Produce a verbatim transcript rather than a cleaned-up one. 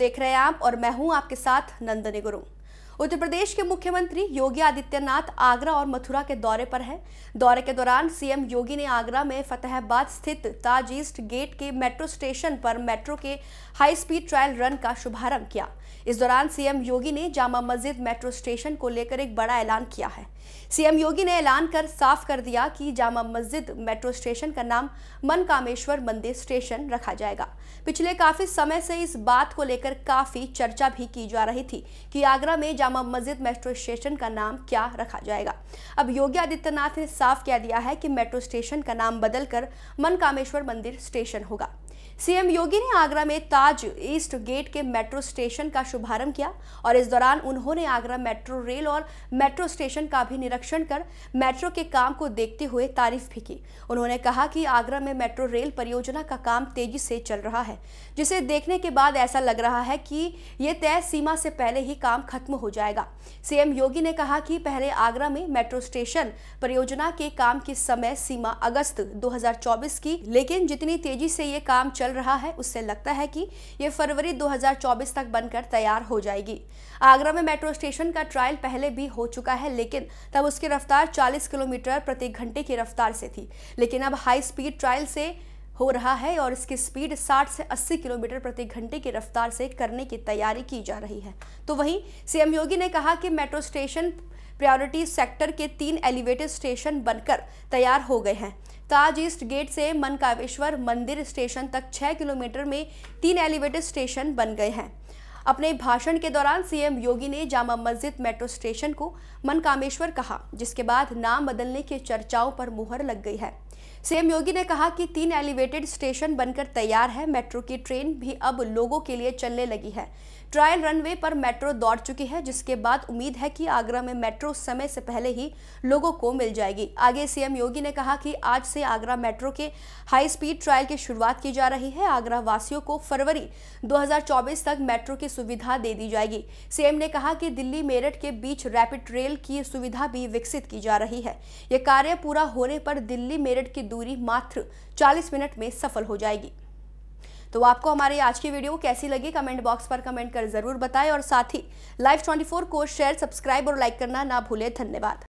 देख रहे हैं आप और मैं हूं आपके साथ नंदनी गुरु। उत्तर प्रदेश के मुख्यमंत्री योगी आदित्यनाथ आगरा और मथुरा के दौरे पर हैं। दौरे के दौरान सीएम योगी ने आगरा में फतेहाबाद स्थित ताज ईस्ट गेट के मेट्रो स्टेशन पर मेट्रो के हाई स्पीड ट्रायल रन का शुभारंभ किया। इस दौरान सीएम योगी ने जामा मस्जिद मेट्रो स्टेशन को लेकर एक बड़ा ऐलान किया है। सीएम योगी ने ऐलान कर साफ कर दिया कि जामा मस्जिद मेट्रो स्टेशन का नाम मनकामेश्वर मंदिर स्टेशन रखा जाएगा। पिछले काफी समय से इस बात को लेकर काफी चर्चा भी की जा रही थी कि आगरा में जामा मस्जिद मेट्रो स्टेशन का नाम क्या रखा जाएगा। अब योगी आदित्यनाथ ने साफ कह दिया है कि मेट्रो स्टेशन का नाम बदलकर मनकामेश्वर मंदिर स्टेशन होगा। सीएम योगी ने आगरा में ताज ईस्ट गेट के मेट्रो स्टेशन का शुभारंभ किया और इस दौरान उन्होंने आगरा मेट्रो रेल और मेट्रो स्टेशन का भी निरीक्षण कर मेट्रो के काम को देखते हुए तारीफ भी की। उन्होंने कहा कि आगरा में मेट्रो रेल परियोजना का काम तेजी से चल रहा है, जिसे देखने के बाद ऐसा लग रहा है कि ये तय सीमा से पहले ही काम खत्म हो जाएगा। सीएम योगी ने कहा कि पहले आगरा में मेट्रो स्टेशन परियोजना के काम की समय सीमा अगस्त दो हज़ार चौबीस की, लेकिन जितनी तेजी से ये काम चल रहा है उससे लगता है कि ये फरवरी दो हज़ार चौबीस तक बनकर तैयार हो जाएगी। आगरा में मेट्रो स्टेशन का ट्रायल पहले भी हो चुका है, लेकिन तब उसकी रफ्तार चालीस किलोमीटर प्रति घंटे की रफ्तार से थी, लेकिन अब हाई स्पीड ट्रायल से हो रहा है और इसकी स्पीड साठ से अस्सी किलोमीटर प्रति घंटे की रफ्तार से करने की तैयारी की जा रही है। तो वहीं सीएम योगी ने कहा कि मेट्रो स्टेशन प्रायोरिटी सेक्टर के तीन एलिवेटेड स्टेशन बनकर तैयार हो गए हैं। ताज ईस्ट गेट से मनकामेश्वर मंदिर स्टेशन तक छह किलोमीटर में तीन एलिवेटेड स्टेशन बन गए हैं। अपने भाषण के दौरान सीएम योगी ने जामा मस्जिद मेट्रो स्टेशन को मनकामेश्वर कहा, जिसके बाद नाम बदलने की चर्चाओं पर मुहर लग गई है। सीएम योगी ने कहा कि तीन एलिवेटेड स्टेशन बनकर तैयार है, मेट्रो की ट्रेन भी अब लोगों के लिए चलने लगी है। ट्रायल रनवे पर मेट्रो दौड़ चुकी है, जिसके बाद उम्मीद है कि आगरा में मेट्रो समय से पहले ही लोगों को मिल जाएगी। आगे सीएम योगी ने कहा कि आज से आगरा मेट्रो के हाई स्पीड ट्रायल की शुरुआत की जा रही है। आगरा वासियों को फरवरी दो हज़ार चौबीस तक मेट्रो की सुविधा दे दी जाएगी। सीएम ने कहा कि दिल्ली मेरठ के बीच रैपिड रेल की सुविधा भी विकसित की जा रही है। ये कार्य पूरा होने पर दिल्ली मेरठ की दूरी मात्र चालीस मिनट में सफल हो जाएगी। तो आपको हमारी आज की वीडियो कैसी लगी कमेंट बॉक्स पर कमेंट कर जरूर बताएं और साथ ही लाइव चौबीस को शेयर सब्सक्राइब और लाइक करना ना भूलें। धन्यवाद।